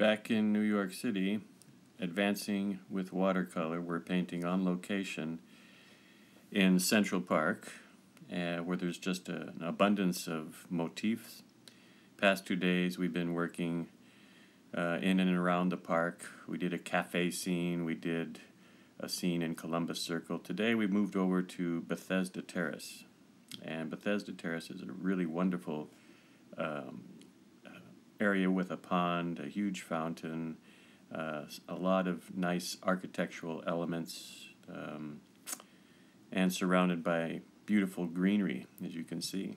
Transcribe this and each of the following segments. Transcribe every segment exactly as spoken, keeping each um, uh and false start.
Back in New York City, advancing with watercolor, we're painting on location in Central Park, uh, where there's just a, an abundance of motifs. Past two days we've been working uh, in and around the park. We did a cafe scene, we did a scene in Columbus Circle. Today we moved over to Bethesda Terrace, and Bethesda Terrace is a really wonderful um, area with a pond, a huge fountain, uh, a lot of nice architectural elements, um, and surrounded by beautiful greenery, as you can see.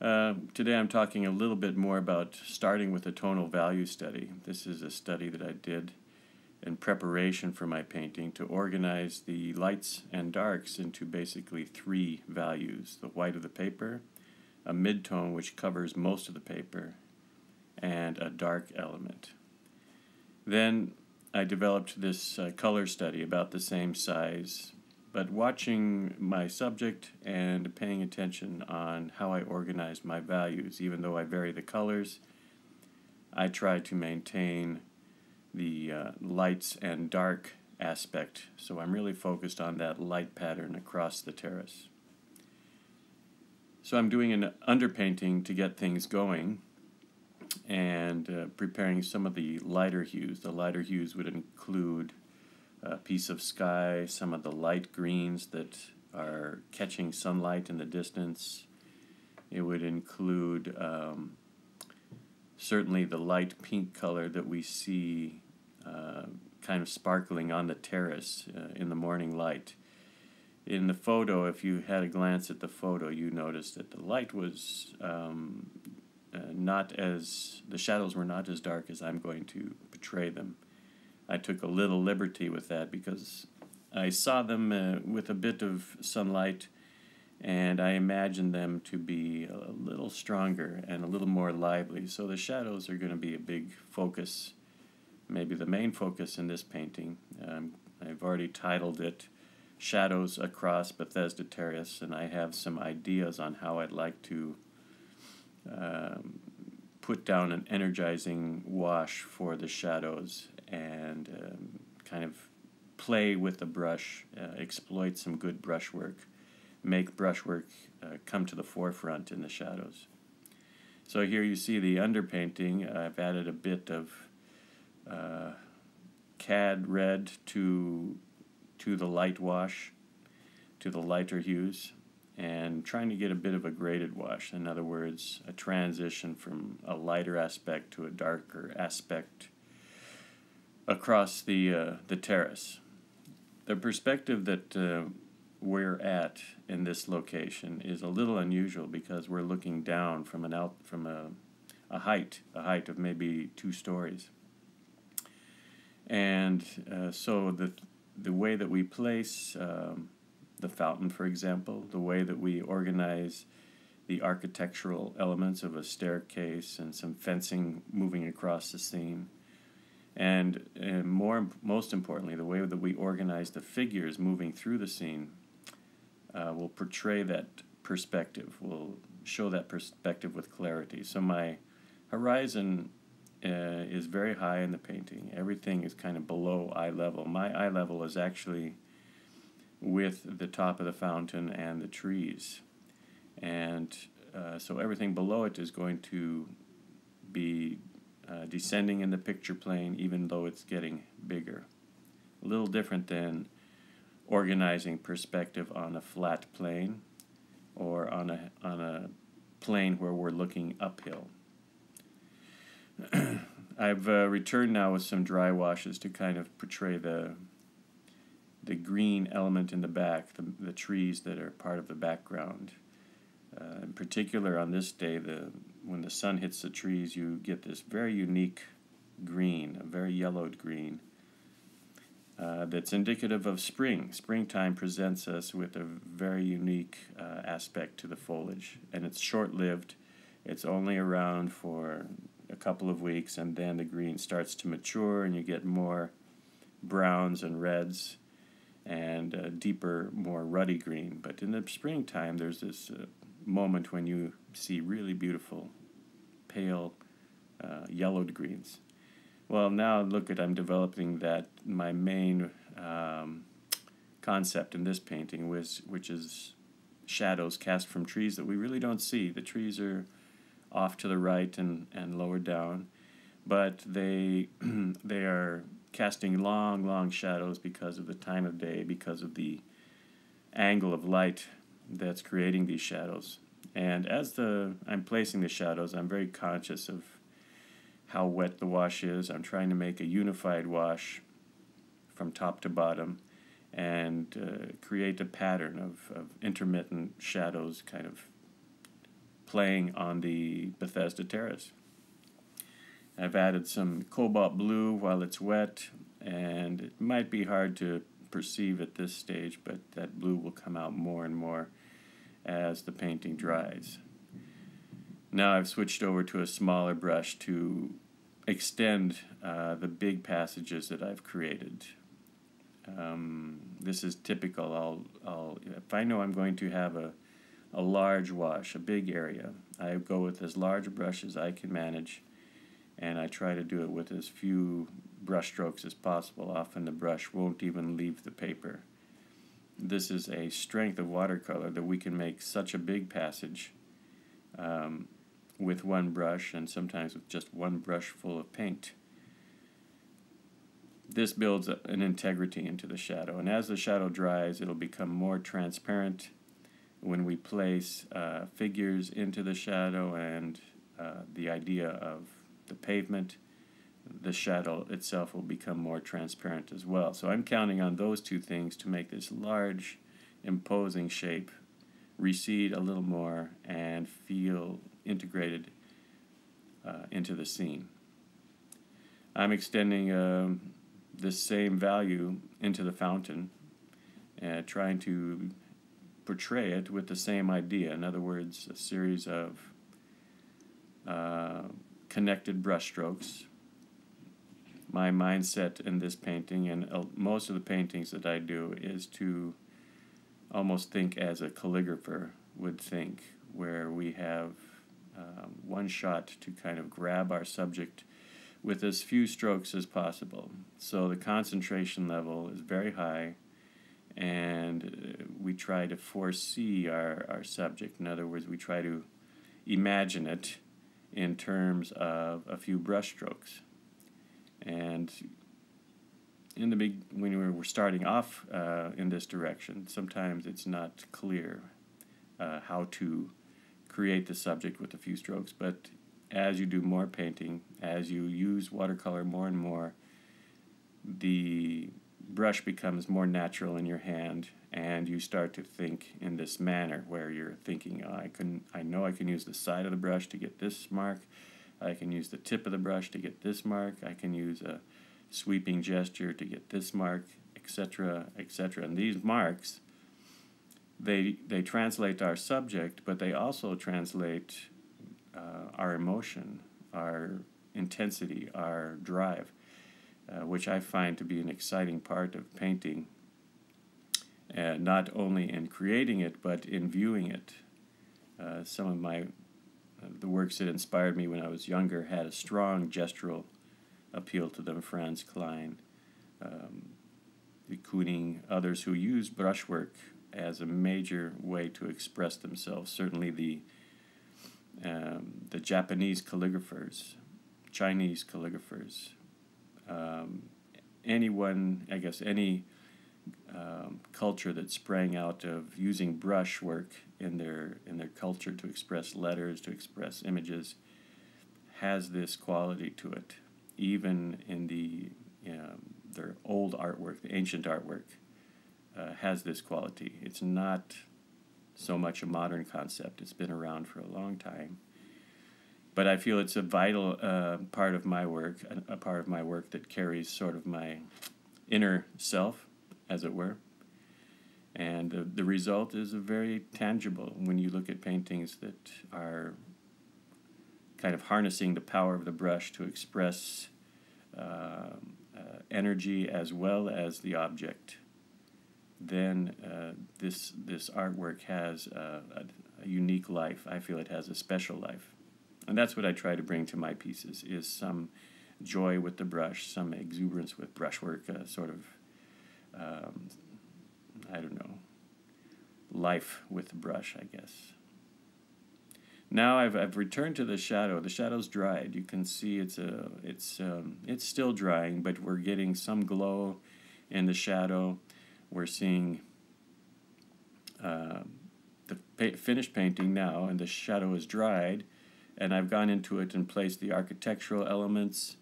Uh, today I'm talking a little bit more about starting with a tonal value study. This is a study that I did in preparation for my painting to organize the lights and darks into basically three values: the white of the paper, a mid-tone which covers most of the paper, and a dark element. Then I developed this uh, color study about the same size, but watching my subject and paying attention on how I organize my values. Even though I vary the colors, I try to maintain the uh, lights and dark aspect, so I'm really focused on that light pattern across the terrace. So I'm doing an underpainting to get things going, and uh, preparing some of the lighter hues. The lighter hues would include a piece of sky, some of the light greens that are catching sunlight in the distance. It would include um, certainly the light pink color that we see uh, kind of sparkling on the terrace uh, in the morning light. In the photo, if you had a glance at the photo, you noticed that the light was um, Uh, not as, the shadows were not as dark as I'm going to portray them. I took a little liberty with that because I saw them uh, with a bit of sunlight, and I imagined them to be a little stronger and a little more lively. So the shadows are going to be a big focus, maybe the main focus in this painting. Um, I've already titled it Shadows Across Bethesda Terrace, and I have some ideas on how I'd like to Um, put down an energizing wash for the shadows, and um, kind of play with the brush, uh, exploit some good brushwork, make brushwork uh, come to the forefront in the shadows. So here you see the underpainting. I've added a bit of uh, C A D red to, to the light wash, to the lighter hues, and trying to get a bit of a graded wash. In other words, a transition from a lighter aspect to a darker aspect across the, uh, the terrace. The perspective that uh, we're at in this location is a little unusual because we're looking down from, an out, from a, a height, a height of maybe two stories. And uh, so the, the way that we place um, the fountain, for example, the way that we organize the architectural elements of a staircase and some fencing moving across the scene, and, and more, most importantly, the way that we organize the figures moving through the scene uh, will portray that perspective, will show that perspective with clarity. So my horizon uh, is very high in the painting. Everything is kind of below eye level. My eye level is actually with the top of the fountain and the trees, and uh, so everything below it is going to be uh, descending in the picture plane, even though it's getting bigger. A little different than organizing perspective on a flat plane or on a, on a plane where we're looking uphill. I've uh, returned now with some dry washes to kind of portray the the green element in the back, the, the trees that are part of the background. Uh, in particular on this day, the, when the sun hits the trees, you get this very unique green, a very yellowed green, uh, that's indicative of spring. Springtime presents us with a very unique uh, aspect to the foliage, and it's short-lived. It's only around for a couple of weeks, and then the green starts to mature, and you get more browns and reds, and a deeper, more ruddy green. But in the springtime, there's this uh, moment when you see really beautiful, pale, uh, yellowed greens. Well, now look at, I'm developing that, my main um, concept in this painting, was, which is shadows cast from trees that we really don't see. The trees are off to the right and, and lower down, but they, they are casting long, long shadows because of the time of day, because of the angle of light that's creating these shadows. And as the I'm placing the shadows, I'm very conscious of how wet the wash is. I'm trying to make a unified wash from top to bottom and uh, create a pattern of, of intermittent shadows kind of playing on the Bethesda Terrace. I've added some cobalt blue while it's wet, and it might be hard to perceive at this stage, but that blue will come out more and more as the painting dries. Now I've switched over to a smaller brush to extend uh, the big passages that I've created. Um, this is typical. I'll, I'll, if I know I'm going to have a, a large wash, a big area, I go with as large a brush as I can manage, and I try to do it with as few brush strokes as possible. Often the brush won't even leave the paper. This is a strength of watercolor, that we can make such a big passage um, with one brush, and sometimes with just one brush full of paint. This builds an integrity into the shadow, and as the shadow dries, it'll become more transparent when we place uh, figures into the shadow, and uh, the idea of the pavement, the shadow itself will become more transparent as well. So I'm counting on those two things to make this large, imposing shape recede a little more and feel integrated uh, into the scene. I'm extending uh, this same value into the fountain, and trying to portray it with the same idea. In other words, a series of uh, connected brushstrokes. My mindset in this painting, and most of the paintings that I do, is to almost think as a calligrapher would think, where we have um, one shot to kind of grab our subject with as few strokes as possible. So the concentration level is very high, and we try to foresee our, our subject. In other words, we try to imagine it in terms of a few brush strokes. And in the big, when we we're starting off uh, in this direction, sometimes it's not clear uh, how to create the subject with a few strokes. But as you do more painting, as you use watercolor more and more, the brush becomes more natural in your hand, and you start to think in this manner, where you're thinking, oh, I can, I know I can use the side of the brush to get this mark. I can use the tip of the brush to get this mark. I can use a sweeping gesture to get this mark, et cetera, et cetera. And these marks, they they translate our subject, but they also translate uh, our emotion, our intensity, our drive, uh, which I find to be an exciting part of painting, uh, not only in creating it, but in viewing it. Uh, some of my The works that inspired me when I was younger had a strong gestural appeal to them. Franz Klein, um, Kuning, others who use brushwork as a major way to express themselves. Certainly the um, the Japanese calligraphers, Chinese calligraphers, um, anyone, I guess any um, culture that sprang out of using brushwork in their in their culture to express letters, to express images, has this quality to it, even in the you know, their old artwork, the ancient artwork, uh, has this quality. It's not so much a modern concept. It's been around for a long time, but I feel it's a vital uh, part of my work, a, a part of my work that carries sort of my inner self, as it were. And the, the result is very tangible when you look at paintings that are kind of harnessing the power of the brush to express uh, uh, energy as well as the object. Then uh, this, this artwork has a, a, a unique life. I feel it has a special life. And that's what I try to bring to my pieces, is some joy with the brush, some exuberance with brushwork, uh, sort of, um, I don't know, life with the brush, I guess. Now I've, I've returned to the shadow. The shadow's dried. You can see it's, a, it's, um, it's still drying, but we're getting some glow in the shadow. We're seeing uh, the pa finished painting now, and the shadow is dried, and I've gone into it and placed the architectural elements.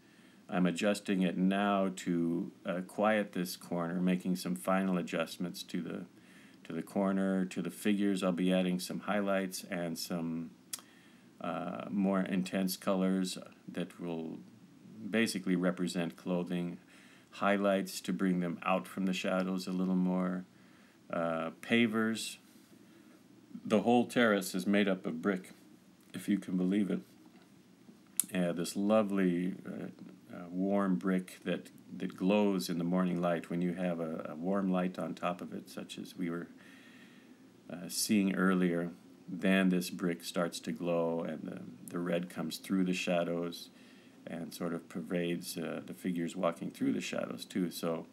I'm adjusting it now to uh, quiet this corner, making some final adjustments to the, to the corner, to the figures. I'll be adding some highlights and some Uh, more intense colors that will basically represent clothing, highlights to bring them out from the shadows a little more, uh, pavers. The whole terrace is made up of brick, if you can believe it. Uh, this lovely uh, uh, warm brick that, that glows in the morning light when you have a, a warm light on top of it, such as we were uh, seeing earlier. Then this brick starts to glow, and the, the red comes through the shadows and sort of pervades uh, the figures walking through the shadows too. So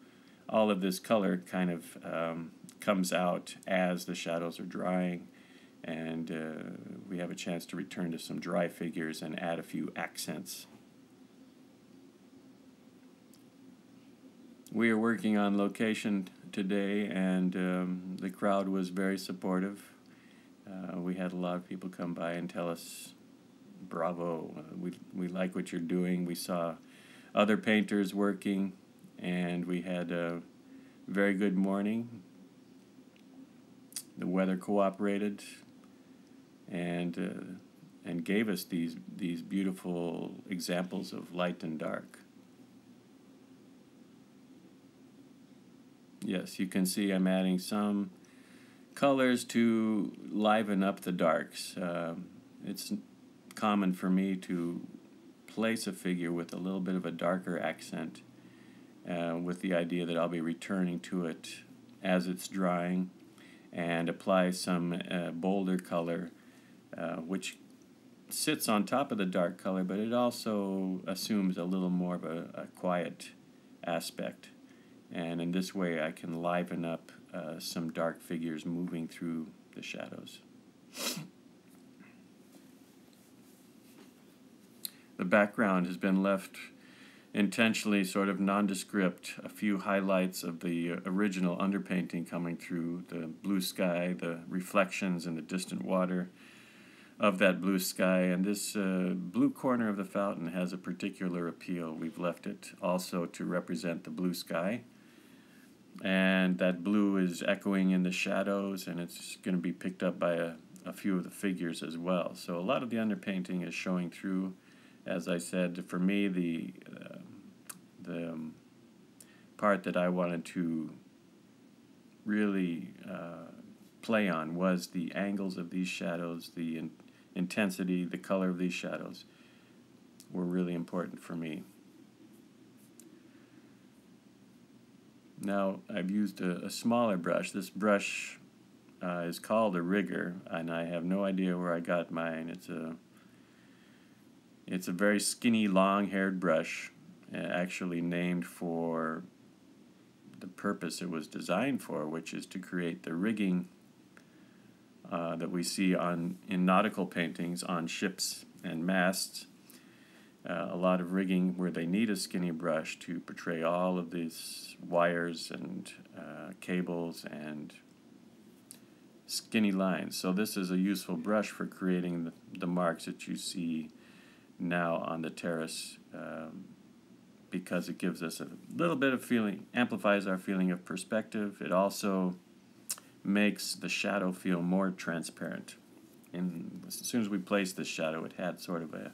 all of this color kind of um, comes out as the shadows are drying, and uh, we have a chance to return to some dry figures and add a few accents. We are working on location today, and um, the crowd was very supportive. Uh, we had a lot of people come by and tell us, bravo, uh, we, we like what you're doing. We saw other painters working, and we had a very good morning. The weather cooperated and, uh, and gave us these, these beautiful examples of light and dark. Yes, you can see I'm adding some colors to liven up the darks. Uh, it's common for me to place a figure with a little bit of a darker accent uh, with the idea that I'll be returning to it as it's drying, and apply some uh, bolder color uh, which sits on top of the dark color, but it also assumes a little more of a, a quiet aspect, and in this way I can liven up Uh, some dark figures moving through the shadows. The background has been left intentionally sort of nondescript, a few highlights of the original underpainting coming through, the blue sky, the reflections in the distant water of that blue sky, and this uh, blue corner of the fountain has a particular appeal. We've left it also to represent the blue sky, and that blue is echoing in the shadows, and it's going to be picked up by a, a few of the figures as well. So a lot of the underpainting is showing through. As I said, for me, the, uh, the um, part that I wanted to really uh, play on was the angles of these shadows, the in intensity, the color of these shadows were really important for me. Now I've used a, a smaller brush. This brush uh, is called a rigger, and I have no idea where I got mine. It's a it's a very skinny, long-haired brush, actually named for the purpose it was designed for, which is to create the rigging uh, that we see on in nautical paintings on ships and masts. Uh, a lot of rigging where they need a skinny brush to portray all of these wires and uh, cables and skinny lines. So this is a useful brush for creating the, the marks that you see now on the terrace, um, because it gives us a little bit of feeling, amplifies our feeling of perspective. It also makes the shadow feel more transparent. And as soon as we placed this shadow, it had sort of a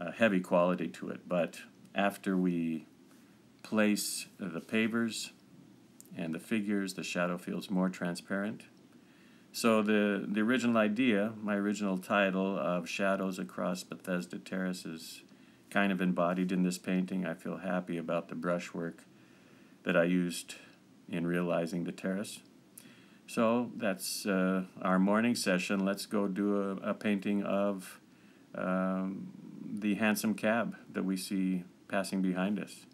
A heavy quality to it, but after we place the pavers and the figures, the shadow feels more transparent. So the the original idea, my original title of Shadows Across Bethesda Terrace, is kind of embodied in this painting. I feel happy about the brushwork that I used in realizing the terrace. So that's uh, our morning session. Let's go do a, a painting of um, the handsome cab that we see passing behind us.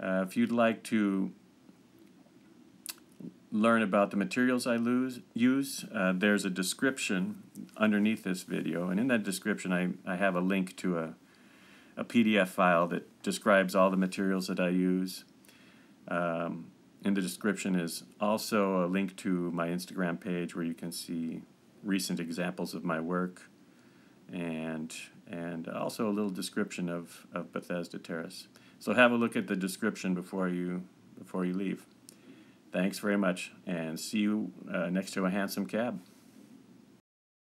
Uh, if you'd like to learn about the materials I lose, use, uh, there's a description underneath this video, and in that description I, I have a link to a, a P D F file that describes all the materials that I use. Um, in the description is also a link to my Instagram page where you can see recent examples of my work, and and also a little description of, of Bethesda Terrace. So have a look at the description before you before you leave. Thanks very much, and see you uh, next to a handsome cab.